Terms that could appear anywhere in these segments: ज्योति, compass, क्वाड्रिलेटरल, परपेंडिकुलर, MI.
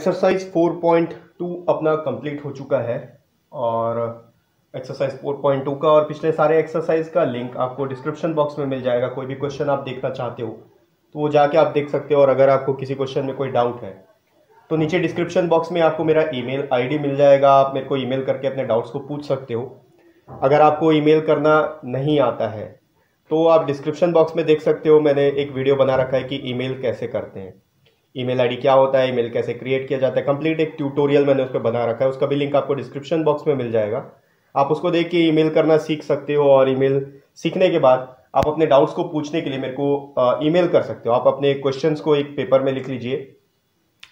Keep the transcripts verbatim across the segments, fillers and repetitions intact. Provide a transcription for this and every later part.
Exercise four point two अपना complete हो चुका है और एक्सरसाइज फोर पॉइंट टू का और पिछले सारे एक्सरसाइज का लिंक आपको डिस्क्रिप्शन बॉक्स में मिल जाएगा। कोई भी क्वेश्चन आप देखना चाहते हो तो वो जाके आप देख सकते हो, और अगर आपको किसी क्वेश्चन में कोई डाउट है तो नीचे डिस्क्रिप्शन बॉक्स में आपको मेरा ईमेल आईडी मिल जाएगा। आप मेरे को ईमेल करके अपने डाउट्स को पूछ सकते हो। अगर आपको ईमेल करना नहीं आता है तो आप डिस्क्रिप्शन बॉक्स में देख सकते हो, मैंने एक वीडियो बना रखा है कि ईमेल कैसे करते हैं, ईमेल आईडी क्या होता है, ईमेल कैसे क्रिएट किया जाता है, कंप्लीट एक ट्यूटोरियल मैंने उस पर बना रखा है। उसका भी लिंक आपको डिस्क्रिप्शन बॉक्स में मिल जाएगा। आप उसको देख के ईमेल करना सीख सकते हो, और ईमेल सीखने के बाद आप अपने डाउट्स को पूछने के लिए मेरे को ईमेल कर सकते हो। आप अपने क्वेश्चंस को एक पेपर में लिख लीजिए,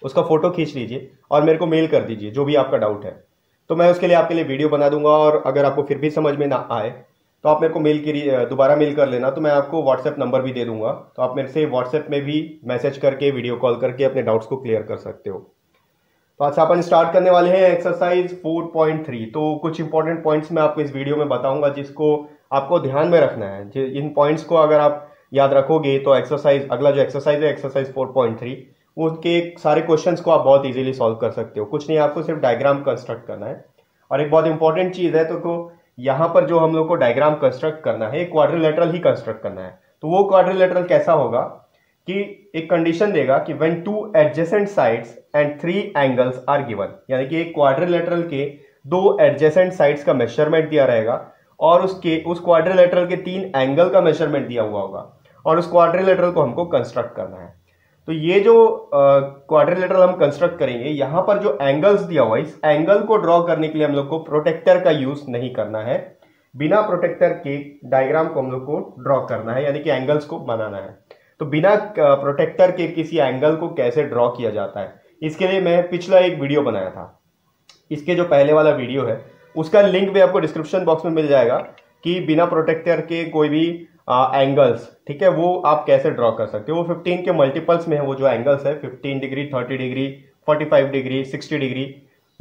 उसका फोटो खींच लीजिए और मेरे को मेल कर दीजिए जो भी आपका डाउट है, तो मैं उसके लिए आपके लिए वीडियो बना दूंगा। और अगर आपको फिर भी समझ में ना आए तो आप मेरे को मेल के दोबारा मेल कर लेना, तो मैं आपको व्हाट्सएप नंबर भी दे दूंगा, तो आप मेरे से व्हाट्सएप में भी मैसेज करके वीडियो कॉल करके अपने डाउट्स को क्लियर कर सकते हो। तो अच्छा, अपन स्टार्ट करने वाले हैं एक्सरसाइज फोर पॉइंट थ्री। तो कुछ इंपॉर्टेंट पॉइंट्स मैं आपको इस वीडियो में बताऊंगा जिसको आपको ध्यान में रखना है। इन पॉइंट्स को अगर आप याद रखोगे तो एक्सरसाइज अगला जो एक्सरसाइज है एक्सरसाइज फोर पॉइंट थ्री उनके सारे क्वेश्चंस को आप बहुत इजीली सॉल्व कर सकते हो। कुछ नहीं, आपको सिर्फ डायग्राम कंस्ट्रक्ट करना है। और एक बहुत इंपॉर्टेंट चीज़ है, तो यहाँ पर जो हम लोग को डायग्राम कंस्ट्रक्ट करना है, क्वाड्रिलेटरल ही कंस्ट्रक्ट करना है। तो वो क्वाड्रिलेटरल कैसा होगा कि एक कंडीशन देगा कि when two adjacent sides and three angles are given, यानी कि एक क्वाड्रिलेटरल के दो एडजेसेंट साइड्स का मेजरमेंट दिया रहेगा और उसके उस क्वाड्रिलेटरल के तीन एंगल का मेजरमेंट दिया हुआ होगा, और उस क्वाड्रिलेटरल को हमको कंस्ट्रक्ट करना है। तो ये जो क्वाड्रिलेटरल हम कंस्ट्रक्ट करेंगे, यहाँ पर जो एंगल्स दिया हुआ है, इस एंगल को ड्रॉ करने के लिए हम लोग को प्रोटेक्टर का यूज नहीं करना है। बिना प्रोटेक्टर के डायग्राम को हम लोग को ड्रॉ करना है, यानी कि एंगल्स को बनाना है। तो बिना प्रोटेक्टर के किसी एंगल को कैसे ड्रॉ किया जाता है, इसके लिए मैं पिछला एक वीडियो बनाया था। इसके जो पहले वाला वीडियो है उसका लिंक भी आपको डिस्क्रिप्शन बॉक्स में मिल जाएगा कि बिना प्रोटेक्टर के कोई भी एंगल्स uh, ठीक है, वो आप कैसे ड्रॉ कर सकते हो। वो फिफ्टीन के मल्टीपल्स में है, वो जो एंगल्स है fifteen degree, thirty degree, forty five degree, sixty degree,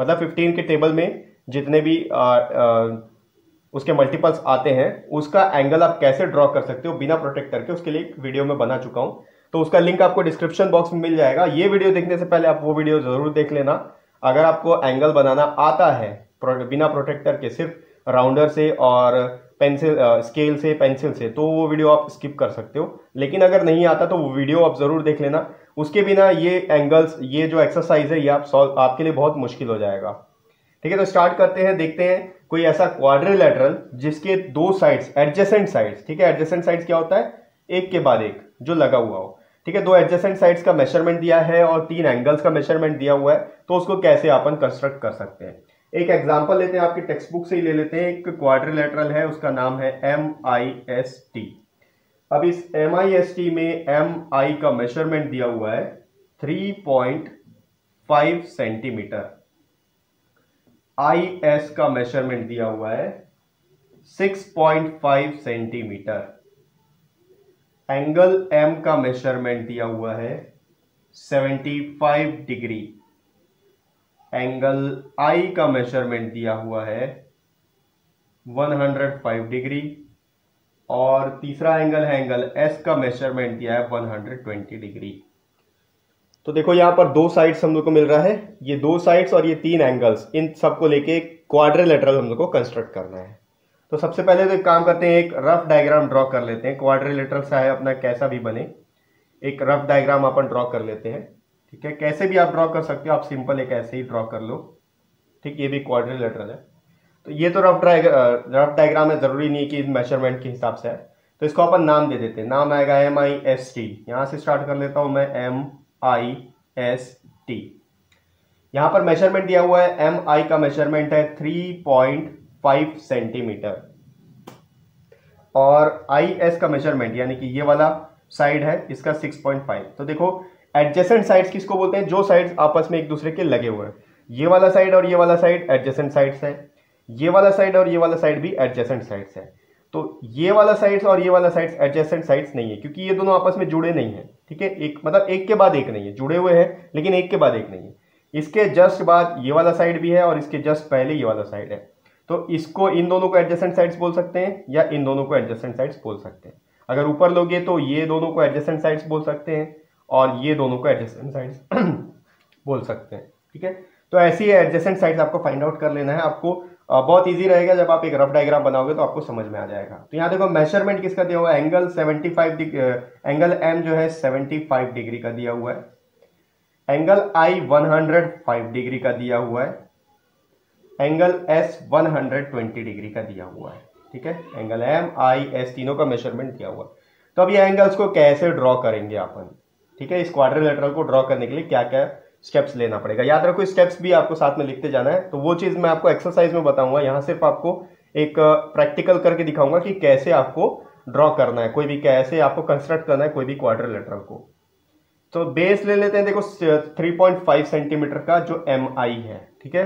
मतलब फिफ्टीन के टेबल में जितने भी uh, uh, उसके मल्टीपल्स आते हैं उसका एंगल आप कैसे ड्रॉ कर सकते हो बिना प्रोटेक्टर के, उसके लिए एक वीडियो में बना चुका हूँ। तो उसका लिंक आपको डिस्क्रिप्शन बॉक्स में मिल जाएगा। ये वीडियो देखने से पहले आप वो वीडियो जरूर देख लेना। अगर आपको एंगल बनाना आता है बिना प्रोटेक्टर के, सिर्फ राउंडर से और पेंसिल स्केल से पेंसिल से, तो वो वीडियो आप स्किप कर सकते हो। लेकिन अगर नहीं आता तो वो वीडियो आप ज़रूर देख लेना। उसके बिना ये एंगल्स, ये जो एक्सरसाइज है, ये आप सॉल्व आपके लिए बहुत मुश्किल हो जाएगा। ठीक है, तो स्टार्ट करते हैं। देखते हैं कोई ऐसा क्वाड्रिलेटरल जिसके दो साइड्स एडजेसेंट साइड्स, ठीक है, एडजेसेंट साइड्स क्या होता है, एक के बाद एक जो लगा हुआ हो, ठीक है, दो एडजेसेंट साइड्स का मेजरमेंट दिया है और तीन एंगल्स का मेजरमेंट दिया हुआ है, तो उसको कैसे अपन कंस्ट्रक्ट कर सकते हैं। एक एग्जांपल लेते हैं, आपके टेक्स्ट बुक से ही ले लेते हैं। एक क्वाड्रिलेटरल है, उसका नाम है एम आई एस टी। अब इस एम आई एस टी में एम आई का मेजरमेंट दिया हुआ है three point five centimetre, I S का मेजरमेंट दिया हुआ है six point five centimetre, angle M का मेजरमेंट दिया हुआ है seventy five degree, angle I का मेजरमेंट दिया हुआ है वन हंड्रेड फाइव डिग्री, और तीसरा एंगल है एंगल एस का मेजरमेंट दिया है वन हंड्रेड ट्वेंटी डिग्री। तो देखो यहाँ पर दो साइड्स हम लोग को मिल रहा है, ये दो साइड्स और ये तीन एंगल्स, इन सबको लेके क्वाड्रिलेटरल हम लोग को कंस्ट्रक्ट करना है। तो सबसे पहले तो एक काम करते हैं, एक रफ डायग्राम ड्रॉ कर लेते हैं। क्वाड्रिलेटरल सा है अपना, कैसा भी बने एक रफ डायग्राम अपन ड्रॉ कर लेते हैं। ठीक है, कैसे भी आप ड्रॉ कर सकते हो, आप सिंपल एक ऐसे ही ड्रॉ कर लो। ठीक, ये भी क्वाड्रिलेटरल है, तो ये तो रफ रफ डायग्राम है, ज़रूरी नहीं कि मेजरमेंट के हिसाब से है। तो इसको अपन नाम दे देते हैं, नाम आएगा एम आई एस टी। यहाँ से स्टार्ट कर लेता हूँ मैं, एम आई एस टी। यहाँ पर मेजरमेंट दिया हुआ है, एम आई का मेजरमेंट है थ्री पॉइंट फाइव सेंटीमीटर, और आई एस का मेजरमेंट यानी कि ये वाला साइड है इसका सिक्स पॉइंट फाइव। तो देखो एडजेसेंट साइड्स किसको बोलते हैं, जो साइड्स आपस में एक दूसरे के लगे हुए हैं। ये वाला साइड और ये वाला साइड एडजेसेंट साइड्स है, ये वाला साइड और ये वाला साइड भी एडजेसेंट साइड्स है। तो ये वाला साइड्स और ये वाला साइड्स एडजेसेंट साइड्स नहीं है, क्योंकि ये दोनों आपस में जुड़े नहीं है। ठीक है, एक मतलब एक के बाद एक नहीं है, जुड़े हुए हैं लेकिन एक के बाद एक नहीं है। इसके जस्ट बाद ये वाला साइड भी है और इसके जस्ट पहले ये वाला साइड है। तो इसको, इन दोनों को एडजेसेंट साइड्स बोल सकते हैं या इन दोनों को एडजेसेंट साइड्स बोल सकते हैं। अगर ऊपर लोगे तो ये दोनों को एडजेसेंट साइड्स बोल सकते हैं और ये दोनों को एडजेसेंट साइड्स बोल सकते हैं। ठीक है। तो ऐसी एडजेसेंट साइड्स आपको फाइंड आउट कर लेना है, आपको बहुत इजी रहेगा। जब आप एक रफ डायग्राम बनाओगे तो आपको समझ में आ जाएगा। तो यहाँ देखो मेजरमेंट किसका दिया हुआ है, एंगल पचहत्तर, एंगल एम जो है पचहत्तर डिग्री का दिया हुआ है, एंगल आई एक सौ पाँच डिग्री का दिया हुआ है, एंगल एस एक सौ बीस डिग्री का दिया हुआ है, ठीक है। एंगल एम आई एस तीनों का मेजरमेंट दिया हुआ है। तो अब ये एंगल्स को कैसे ड्रॉ करेंगे अपन, ठीक है। इस क्वाड्रिलेटरल को ड्रॉ करने के लिए क्या क्या स्टेप्स लेना पड़ेगा, याद रखो स्टेप्स भी आपको साथ में लिखते जाना है। तो वो चीज़ मैं आपको एक्सरसाइज में बताऊंगा, यहाँ सिर्फ आपको एक प्रैक्टिकल करके दिखाऊंगा कि कैसे आपको ड्रॉ करना है, कोई भी कैसे आपको कंस्ट्रक्ट करना है कोई भी क्वाड्रिलेटरल को। तो बेस ले लेते हैं, देखो तीन पॉइंट पाँच सेंटीमीटर का जो एम आई है, ठीक है,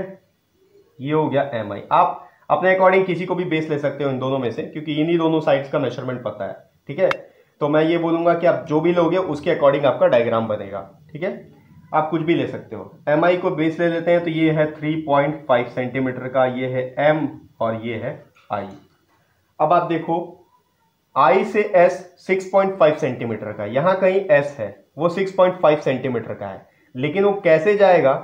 ये हो गया एम आई। आप अपने अकॉर्डिंग किसी को भी बेस ले सकते हो इन दोनों में से, क्योंकि इन्हीं दोनों साइड्स का मेजरमेंट पता है, ठीक है। तो मैं ये बोलूंगा कि आप जो भी लोगे उसके अकॉर्डिंग आपका डायग्राम बनेगा, ठीक है। आप कुछ भी ले सकते हो। एम आई को बेस ले लेते हैं, तो ये है तीन पॉइंट पाँच सेंटीमीटर का, ये है M और ये है I। अब आप देखो I से S छह पॉइंट पाँच सेंटीमीटर का, यहाँ कहीं S है, वो छह पॉइंट पाँच सेंटीमीटर का है, लेकिन वो कैसे जाएगा,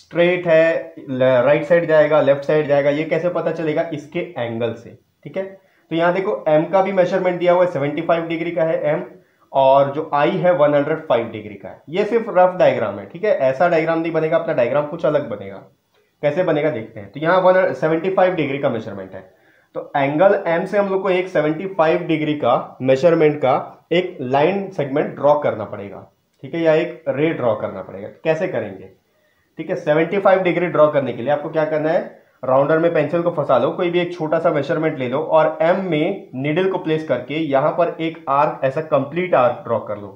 स्ट्रेट है, राइट साइड जाएगा, लेफ्ट साइड जाएगा, ये कैसे पता चलेगा, इसके एंगल से, ठीक है। तो यहाँ देखो M का भी मेजरमेंट दिया हुआ है, पचहत्तर डिग्री का है M, और जो I है एक सौ पाँच डिग्री का है। ये सिर्फ रफ डायग्राम है, ठीक है, ऐसा डायग्राम नहीं बनेगा, अपना डायग्राम कुछ अलग बनेगा। कैसे बनेगा देखते हैं। तो यहाँ एक सौ पचहत्तर डिग्री का मेजरमेंट है, तो एंगल M से हम लोग को एक पचहत्तर डिग्री का मेजरमेंट का एक लाइन सेगमेंट ड्रॉ करना पड़ेगा, ठीक है, या एक रे ड्रॉ करना पड़ेगा। कैसे करेंगे, ठीक है। पचहत्तर डिग्री ड्रॉ करने के लिए आपको क्या करना है, राउंडर में पेंसिल को फंसा लो, कोई भी एक छोटा सा मेजरमेंट ले लो और एम में निडल को प्लेस करके यहाँ पर एक आर्क, ऐसा कंप्लीट आर्क ड्रॉ कर लो।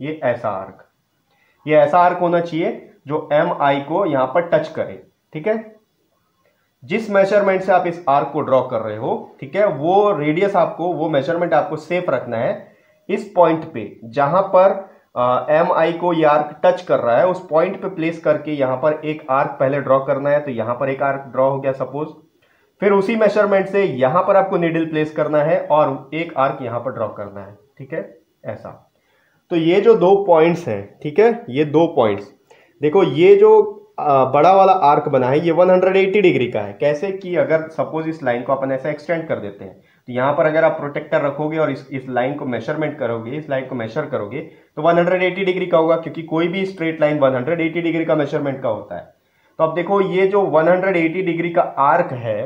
ये ऐसा आर्क, ये ऐसा आर्क होना चाहिए जो एम आई को यहाँ पर टच करे, ठीक है। जिस मेजरमेंट से आप इस आर्क को ड्रॉ कर रहे हो, ठीक है, वो रेडियस आपको, वो मेजरमेंट आपको सेफ रखना है। इस पॉइंट पे जहां पर एम आई को ये आर्क टच कर रहा है, उस पॉइंट पे प्लेस करके यहाँ पर एक आर्क पहले ड्रॉ करना है। तो यहाँ पर एक आर्क ड्रॉ हो गया सपोज, फिर उसी मेजरमेंट से यहाँ पर आपको नीडल प्लेस करना है और एक आर्क यहाँ पर ड्रॉ करना है, ठीक है, ऐसा। तो ये जो दो पॉइंट्स हैं, ठीक है, ये दो पॉइंट्स देखो, ये जो बड़ा वाला आर्क बना है ये एक सौ अस्सी डिग्री का है। कैसे कि अगर सपोज इस लाइन को अपन ऐसा एक्सटेंड कर देते हैं, तो यहाँ पर अगर आप प्रोटेक्टर रखोगे और इस इस लाइन को मेजरमेंट करोगे, इस लाइन को मेजर करोगे, तो एक सौ अस्सी डिग्री का होगा, क्योंकि कोई भी स्ट्रेट लाइन एक सौ अस्सी डिग्री का मेजरमेंट का होता है। तो अब देखो ये जो एक सौ अस्सी डिग्री का आर्क है,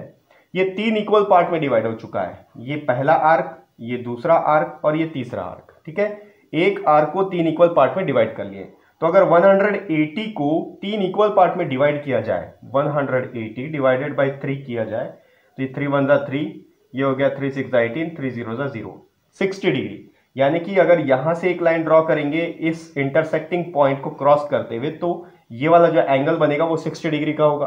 ये तीन इक्वल पार्ट में डिवाइड हो चुका है। ये पहला आर्क, ये दूसरा आर्क और ये तीसरा आर्क, ठीक है। एक आर्क को तीन इक्वल पार्ट में डिवाइड कर लिए, तो अगर एक सौ अस्सी को तीन इक्वल पार्ट में डिवाइड किया जाए, एक सौ अस्सी डिवाइडेड बाय थ्री किया जाए, तो ये थ्री वन जा थ्री, ये हो गया थ्री सिक्स जा एटीन, थ्री जीरो जा जीरो, सिक्सटी डिग्री। यानी कि अगर यहाँ से एक लाइन ड्रॉ करेंगे इस इंटरसेक्टिंग पॉइंट को क्रॉस करते हुए, तो ये वाला जो एंगल बनेगा वो सिक्सटी डिग्री का होगा,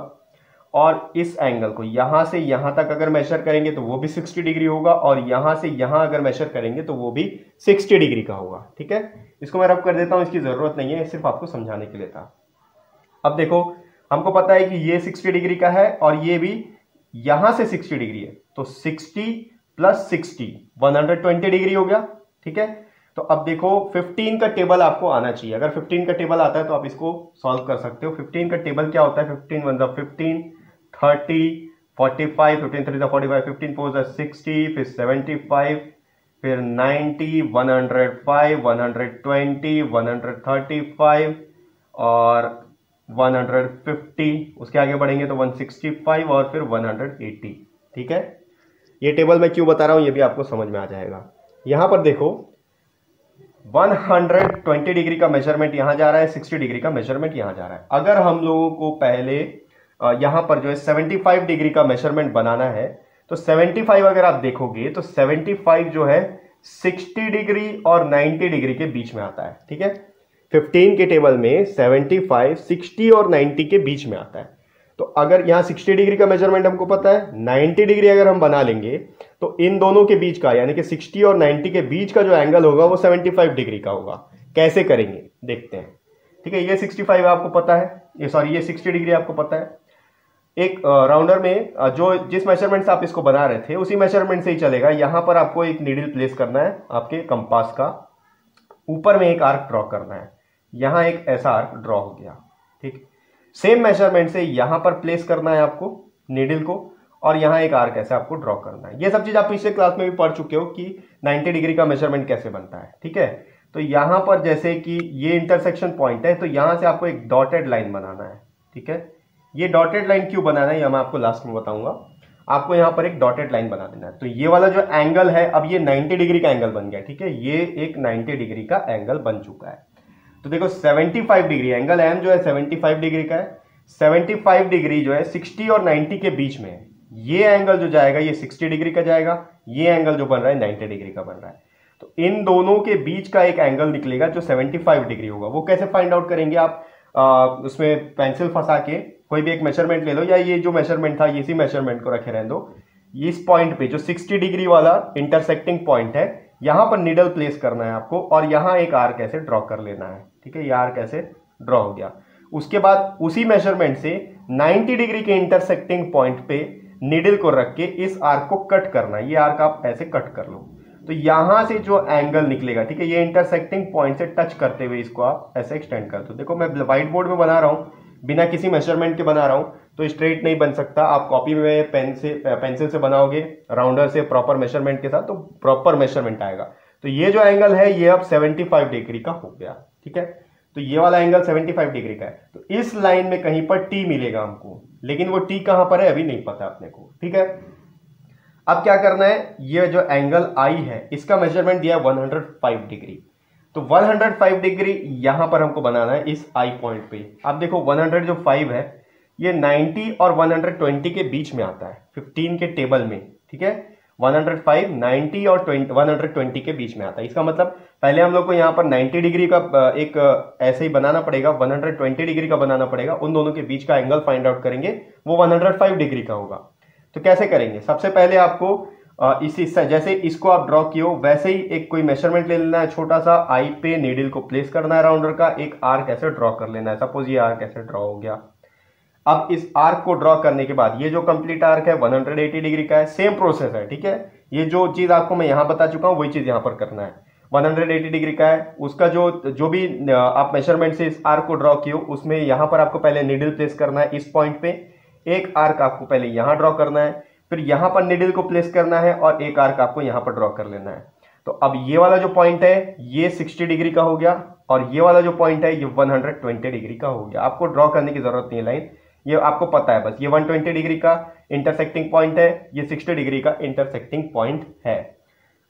और इस एंगल को यहाँ से यहाँ तक अगर मेजर करेंगे तो वो भी सिक्सटी डिग्री होगा, और यहाँ से यहाँ अगर मेजर करेंगे तो वो भी सिक्सटी डिग्री का होगा, ठीक है। इसको मैं रब कर देता हूँ, इसकी ज़रूरत नहीं है, सिर्फ आपको समझाने के लिए था। अब देखो हमको पता है कि ये सिक्सटी डिग्री का है और ये भी यहाँ से सिक्सटी डिग्री है, तो सिक्सटी प्लस सिक्सटी एक सौ बीस डिग्री हो गया, ठीक है। तो अब देखो पंद्रह का टेबल आपको आना चाहिए, अगर पंद्रह का टेबल आता है तो आप इसको सॉल्व कर सकते हो। पंद्रह का टेबल क्या होता है, पंद्रह वन जा पंद्रह, थर्टी, पैंतालीस, पंद्रह थ्री जा पैंतालीस, पंद्रह फोर जा साठ, फिर पचहत्तर, फिर नब्बे, एक सौ पाँच, एक सौ बीस, एक सौ पैंतीस और एक सौ पचास, उसके आगे बढ़ेंगे तो एक सौ पैंसठ और फिर एक सौ अस्सी, ठीक है। ये टेबल मैं क्यों बता रहा हूँ ये भी आपको समझ में आ जाएगा। यहाँ पर देखो एक सौ बीस डिग्री का मेजरमेंट यहाँ जा रहा है, साठ डिग्री का मेजरमेंट यहाँ जा रहा है। अगर हम लोगों को पहले यहाँ पर जो है पचहत्तर डिग्री का मेजरमेंट बनाना है, तो पचहत्तर अगर आप देखोगे तो पचहत्तर जो है साठ डिग्री और नब्बे डिग्री के बीच में आता है, ठीक है। पंद्रह के टेबल में पचहत्तर, साठ और नब्बे के बीच में आता है। तो अगर यहाँ साठ डिग्री का मेजरमेंट हमको पता है, नब्बे डिग्री अगर हम बना लेंगे तो इन दोनों के बीच का यानी कि साठ और नब्बे के बीच का जो एंगल होगा वो पचहत्तर डिग्री का होगा। कैसे करेंगे देखते हैं, ठीक है। ये पैंसठ आपको पता है, ये सॉरी ये साठ डिग्री आपको पता है। एक राउंडर में जो जिस मेजरमेंट से आप इसको बना रहे थे उसी मेजरमेंट से ही चलेगा। यहाँ पर आपको एक नीडल प्लेस करना है आपके कंपास का, ऊपर में एक आर्क ड्रॉ करना है, यहाँ एक ऐसा आर्क ड्रॉ हो गया, ठीक। सेम मेजरमेंट से यहां पर प्लेस करना है आपको नीडल को, और यहां एक आर्क ऐसे आपको ड्रॉ करना है। ये सब चीज आप पिछले क्लास में भी पढ़ चुके हो कि नाइंटी डिग्री का मेजरमेंट कैसे बनता है। ठीक है, तो यहां पर जैसे कि ये इंटरसेक्शन पॉइंट है, तो यहां से आपको एक डॉटेड लाइन बनाना है। ठीक है, ये डॉटेड लाइन क्यों बनाना है ये मैं आपको लास्ट में बताऊंगा। आपको यहां पर एक डॉटेड लाइन बना देना है। तो ये वाला जो एंगल है, अब ये नाइंटी डिग्री का एंगल बन गया। ठीक है, ये एक नाइंटी डिग्री का एंगल बन चुका है। तो देखो पचहत्तर डिग्री एंगल एम जो है पचहत्तर डिग्री का है। पचहत्तर डिग्री जो है साठ और नब्बे के बीच में है। ये एंगल जो जाएगा ये साठ डिग्री का जाएगा, ये एंगल जो बन रहा है नब्बे डिग्री का बन रहा है। तो इन दोनों के बीच का एक एंगल निकलेगा जो पचहत्तर डिग्री होगा। वो कैसे फाइंड आउट करेंगे आप? आ, उसमें पेंसिल फंसा के कोई भी एक मेजरमेंट ले लो, या ये जो मेजरमेंट था इसी मेजरमेंट को रखे रहने दो। इस पॉइंट पे जो साठ डिग्री वाला इंटरसेक्टिंग पॉइंट है, यहां पर नीडल प्लेस करना है आपको, और यहां एक आर्क ऐसे ड्रॉ कर लेना है। ठीक है, ये आर्क ऐसे ड्रॉ हो गया। उसके बाद उसी मेजरमेंट से नब्बे डिग्री के इंटरसेक्टिंग पॉइंट पे नीडल को रख के इस आर्क को कट करना है। ये आर्क आप ऐसे कट कर लो, तो यहां से जो एंगल निकलेगा, ठीक है, ये इंटरसेक्टिंग पॉइंट से टच करते हुए इसको आप ऐसे एक्सटेंड कर दो। देखो मैं व्हाइट बोर्ड में बना रहा हूं, बिना किसी मेजरमेंट के बना रहा हूं, तो स्ट्रेट नहीं बन सकता। आप कॉपी में पेन से पेंसिल से बनाओगे, राउंडर से प्रॉपर मेजरमेंट के साथ, तो प्रॉपर मेजरमेंट आएगा। तो ये जो एंगल है ये अब पचहत्तर डिग्री का हो गया। ठीक है, तो ये वाला एंगल पचहत्तर डिग्री का है। तो इस लाइन में कहीं पर टी मिलेगा हमको, लेकिन वो टी कहां पर है अभी नहीं पता अपने को। ठीक है, अब क्या करना है, ये जो एंगल आई है इसका मेजरमेंट दिया है एक सौ पाँच डिग्री। तो एक सौ पाँच डिग्री यहां पर हमको बनाना है इस आई पॉइंट पे। आप देखो एक सौ जो पाँच है ये नब्बे और एक सौ बीस के बीच में आता है, पंद्रह के टेबल में। ठीक है, एक सौ पाँच, नब्बे और एक सौ बीस के बीच में आता है। इसका मतलब पहले हम लोग को यहां पर नब्बे डिग्री का एक ऐसे ही बनाना पड़ेगा, एक सौ बीस डिग्री का बनाना पड़ेगा। उन दोनों के बीच का एंगल फाइंड आउट करेंगे, वो एक सौ पाँच डिग्री का होगा। तो कैसे करेंगे? सबसे पहले आपको इसी जैसे इसको आप ड्रॉ किए हो वैसे ही एक कोई मेजरमेंट ले लेना है छोटा सा, आई पे नीडल को प्लेस करना है, राउंडर का एक आर्क ऐसे ड्रॉ कर लेना है। सपोज ये आर्क ऐसे ड्रॉ हो गया। अब इस आर्क को ड्रॉ करने के बाद ये जो कंप्लीट आर्क है एक सौ अस्सी डिग्री का है, सेम प्रोसेस है। ठीक है, ये जो चीज आपको मैं यहाँ बता चुका हूँ वही चीज यहाँ पर करना है। एक सौ अस्सी डिग्री का है, उसका जो जो भी आप मेजरमेंट से इस आर्क को ड्रॉ किए हो उसमें यहाँ पर आपको पहले नीडल प्लेस करना है। इस पॉइंट पे एक आर्क आपको पहले यहाँ ड्रॉ करना है, फिर यहां पर निडल को प्लेस करना है, और एक आर्क आपको यहां पर ड्रॉ कर लेना है। तो अब ये वाला जो पॉइंट है ये साठ डिग्री का हो गया, और ये वाला जो पॉइंट है ये एक सौ बीस डिग्री का हो गया। आपको ड्रॉ करने की जरूरत नहीं है लाइन, ये आपको पता है बस। ये एक सौ बीस डिग्री का इंटरसेक्टिंग पॉइंट है, ये साठ डिग्री का इंटरसेक्टिंग पॉइंट है।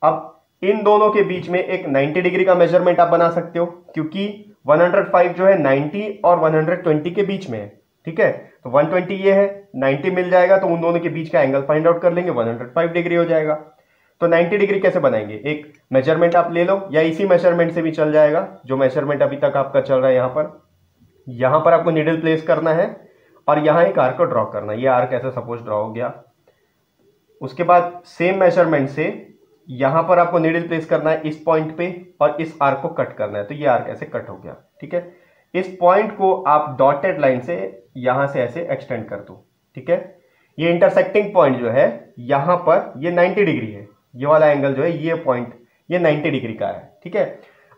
अब इन दोनों के बीच में एक नब्बे डिग्री का मेजरमेंट आप बना सकते हो, क्योंकि एक सौ पाँच जो है नब्बे और एक सौ बीस के बीच में है। ठीक है, तो एक सौ बीस ये है, नब्बे मिल जाएगा, तो उन दोनों के बीच का एंगल फाइंड आउट कर लेंगे, एक सौ पाँच डिग्री हो जाएगा। तो नब्बे डिग्री कैसे बनाएंगे? एक मेजरमेंट आप ले लो, या इसी मेजरमेंट से भी चल जाएगा जो मेजरमेंट अभी तक आपका चल रहा है। यहाँ पर यहाँ पर आपको नीडल प्लेस करना है, और यहाँ एक आर्क को ड्रॉ करना है। ये आर्क ऐसा सपोज ड्रॉ हो गया। उसके बाद सेम मेजरमेंट से यहाँ पर आपको नीडल प्लेस करना है इस पॉइंट पे, और इस आर्क को कट करना है। तो ये आर्क ऐसे कट हो गया। ठीक है, इस पॉइंट को आप डॉटेड लाइन से यहां से ऐसे एक्सटेंड कर दो। ठीक है, ये इंटरसेक्टिंग पॉइंट जो है यहां पर ये नब्बे डिग्री है, ये वाला एंगल जो है ये पॉइंट ये नब्बे डिग्री का है। ठीक है,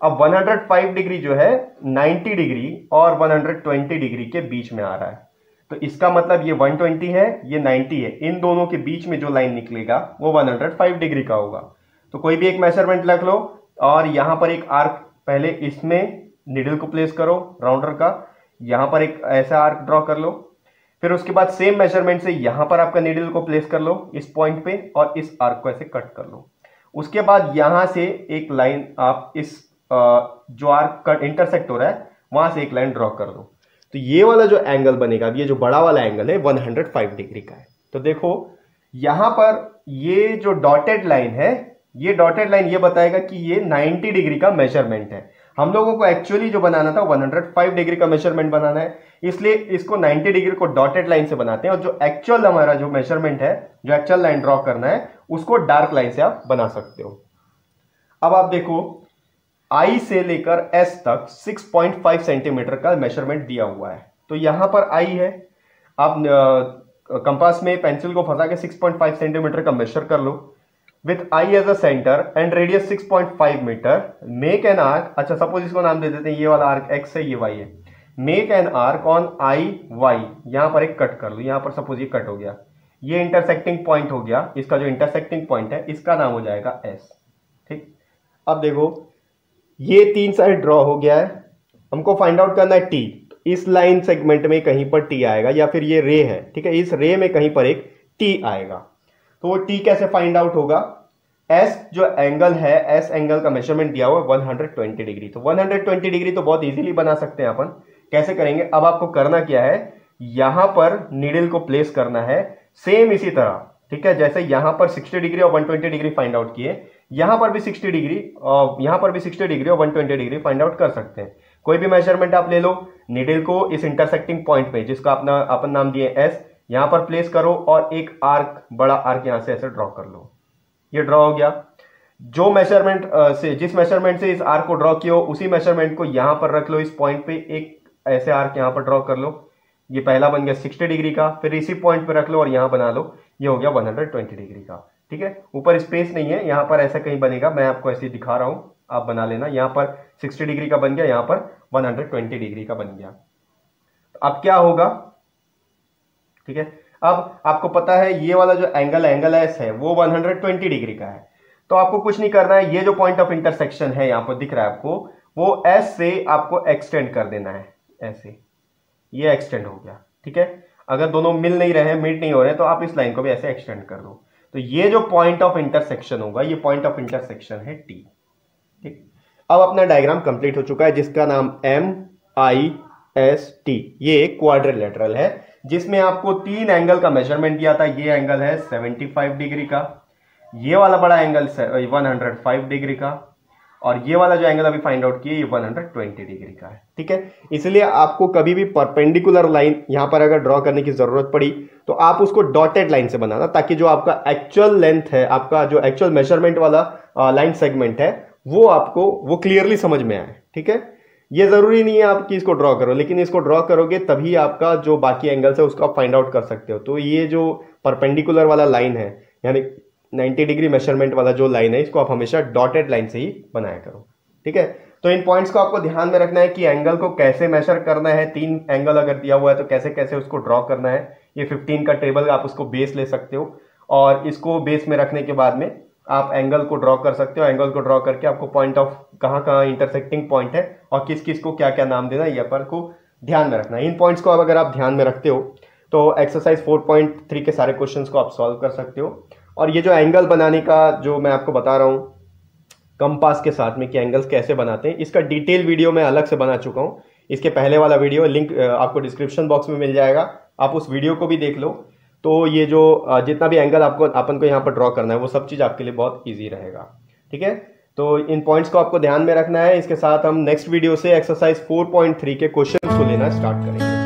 अब एक सौ पाँच डिग्री जो है नब्बे डिग्री और एक सौ बीस डिग्री के बीच में आ रहा है। तो इसका मतलब ये एक सौ बीस है, ये नब्बे है, इन दोनों के बीच में जो लाइन निकलेगा वो एक सौ पाँच डिग्री का होगा। तो कोई भी एक मेजरमेंट रख लो, और यहां पर एक आर्क पहले इसमें निडल को प्लेस करो राउंडर का, यहां पर एक ऐसा आर्क ड्रॉ कर लो। फिर उसके बाद सेम मेजरमेंट से यहां पर आपका निडल को प्लेस कर लो इस पॉइंट पे, और इस आर्क को ऐसे कट कर लो। उसके बाद यहां से एक लाइन आप इस जो आर्क कट इंटरसेक्ट हो रहा है वहां से एक लाइन ड्रॉ कर दो। तो ये वाला जो एंगल बनेगा, ये जो बड़ा वाला एंगल है एक सौ पाँच डिग्री का है। तो देखो यहां पर ये जो डॉटेड लाइन है, ये डॉटेड लाइन ये बताएगा कि ये नब्बे डिग्री का मेजरमेंट है। हम लोगों को एक्चुअली जो बनाना था एक सौ पाँच डिग्री का मेजरमेंट बनाना है, इसलिए इसको नब्बे डिग्री को डॉटेड लाइन से बनाते हैं, और जो एक्चुअल हमारा जो मेजरमेंट है, जो एक्चुअल लाइन ड्रॉ करना है, उसको डार्क लाइन से आप बना सकते हो। अब आप देखो I से लेकर S तक छह पॉइंट पाँच सेंटीमीटर का मेजरमेंट दिया हुआ है। तो यहां पर I है, आप कंपास में पेंसिल को फंसा के छह पॉइंट पाँच सेंटीमीटर का मेजर कर लो। With I as a center and radius six point five meter, make an arc. अच्छा सपोज इसको नाम दे देते हैं, ये वाला आर्क X है, ये Y है। Make an arc on I Y, यहां पर एक कट कर लो, यहां पर सपोज ये कट हो गया, ये इंटरसेक्टिंग पॉइंट हो गया, इसका जो इंटरसेक्टिंग पॉइंट है इसका नाम हो जाएगा एस। ठीक, अब देखो ये तीन साइड ड्रॉ हो गया है, हमको फाइंड आउट करना है टी। इस लाइन सेगमेंट में कहीं पर टी आएगा, या फिर ये रे है, ठीक है, इस रे में कहीं पर एक टी आएगा। तो वो टी कैसे फाइंड आउट होगा? एस जो एंगल है, एस एंगल का मेजरमेंट दिया हुआ है एक सौ बीस डिग्री। तो एक सौ बीस डिग्री तो बहुत इजीली बना सकते हैं अपन। कैसे करेंगे? अब आपको करना क्या है, यहां पर नीडल को प्लेस करना है सेम इसी तरह, ठीक है, जैसे यहां पर साठ डिग्री और एक सौ बीस डिग्री फाइंड आउट किए, यहां पर भी साठ डिग्री और यहां पर भी साठ डिग्री और एक सौ बीस डिग्री फाइंड आउट कर सकते हैं। कोई भी मेजरमेंट आप ले लो, नीडल को इस इंटरसेक्टिंग पॉइंट पे जिसका अपना अपन नाम दिए एस, यहां पर प्लेस करो और एक आर्क, बड़ा आर्क यहां से ऐसे ड्रॉ कर लो। ये ड्रॉ हो गया। जो मेजरमेंट से, जिस मेजरमेंट से इस आर्क को ड्रॉ किया हो, उसी मेजरमेंट को यहां पर रख लो, इस पॉइंट पे एक ऐसे आर्क यहां पर ड्रॉ कर लो। ये पहला बन गया साठ डिग्री का, फिर इसी पॉइंट पे रख लो और यहां बना लो, ये हो गया एक सौ बीस डिग्री का। ठीक है, ऊपर स्पेस नहीं है, यहां पर ऐसा कहीं बनेगा, मैं आपको ऐसे दिखा रहा हूं, आप बना लेना। यहां पर साठ डिग्री का बन गया, यहां पर एक सौ बीस डिग्री का बन गया। अब क्या होगा? ठीक है, अब आपको पता है ये वाला जो एंगल एंगल एस है वो एक सौ बीस डिग्री का है, तो आपको कुछ नहीं करना है। ये जो पॉइंट ऑफ इंटरसेक्शन है यहाँ पर दिख रहा है आपको, वो एस से आपको एक्सटेंड कर देना है, ऐसे ये एक्सटेंड हो गया। ठीक है, अगर दोनों मिल नहीं रहे हैं, मीट नहीं हो रहे हैं, तो आप इस लाइन को भी ऐसे एक्सटेंड कर दो। तो ये जो पॉइंट ऑफ इंटरसेक्शन होगा, ये पॉइंट ऑफ इंटरसेक्शन है टी। ठीक, अब अपना डायग्राम कंप्लीट हो चुका है, जिसका नाम एम आई एस टी। ये एक क्वाड्रिलेटरल है जिसमें आपको तीन एंगल का मेजरमेंट दिया था। ये एंगल है पचहत्तर डिग्री का, ये वाला बड़ा एंगल एक सौ पाँच डिग्री का, और ये वाला जो एंगल अभी फाइंड आउट किए ये एक सौ बीस डिग्री का है। ठीक है, इसलिए आपको कभी भी परपेंडिकुलर लाइन यहां पर अगर ड्रॉ करने की जरूरत पड़ी तो आप उसको डॉटेड लाइन से बनाना, ताकि जो आपका एक्चुअल लेंथ है, आपका जो एक्चुअल मेजरमेंट वाला लाइन सेगमेंट है, वो आपको वो क्लियरली समझ में आए। ठीक है, ये जरूरी नहीं है आपकी इसको ड्रॉ करो, लेकिन इसको ड्रॉ करोगे तभी आपका जो बाकी एंगल्स है उसका आप फाइंड आउट कर सकते हो। तो ये जो परपेंडिकुलर वाला लाइन है, यानी नब्बे डिग्री मेजरमेंट वाला जो लाइन है, इसको आप हमेशा डॉटेड लाइन से ही बनाया करो। ठीक है, तो इन पॉइंट्स को आपको ध्यान में रखना है कि एंगल को कैसे मेजर करना है। तीन एंगल अगर दिया हुआ है तो कैसे कैसे उसको ड्रॉ करना है। ये फिफ्टीन का टेबल, आप उसको बेस ले सकते हो और इसको बेस में रखने के बाद में आप एंगल को ड्रॉ कर सकते हो। एंगल को ड्रॉ करके आपको पॉइंट ऑफ कहाँ कहाँ इंटरसेक्टिंग पॉइंट है और किस किस को क्या क्या नाम देना है, ये पर को ध्यान में रखना है। इन पॉइंट्स को अब अगर आप ध्यान में रखते हो तो एक्सरसाइज चार पॉइंट तीन के सारे क्वेश्चंस को आप सॉल्व कर सकते हो। और ये जो एंगल बनाने का जो मैं आपको बता रहा हूँ कंपास के साथ में कि एंगल्स कैसे बनाते हैं, इसका डिटेल वीडियो मैं अलग से बना चुका हूँ। इसके पहले वाला वीडियो लिंक आपको डिस्क्रिप्शन बॉक्स में मिल जाएगा, आप उस वीडियो को भी देख लो। तो ये जो जितना भी एंगल आपको अपन को यहाँ पर ड्रॉ करना है वो सब चीज़ आपके लिए बहुत ईजी रहेगा। ठीक है, तो इन पॉइंट्स को आपको ध्यान में रखना है। इसके साथ हम नेक्स्ट वीडियो से एक्सरसाइज चार पॉइंट तीन के क्वेश्चंस को लेना स्टार्ट करेंगे।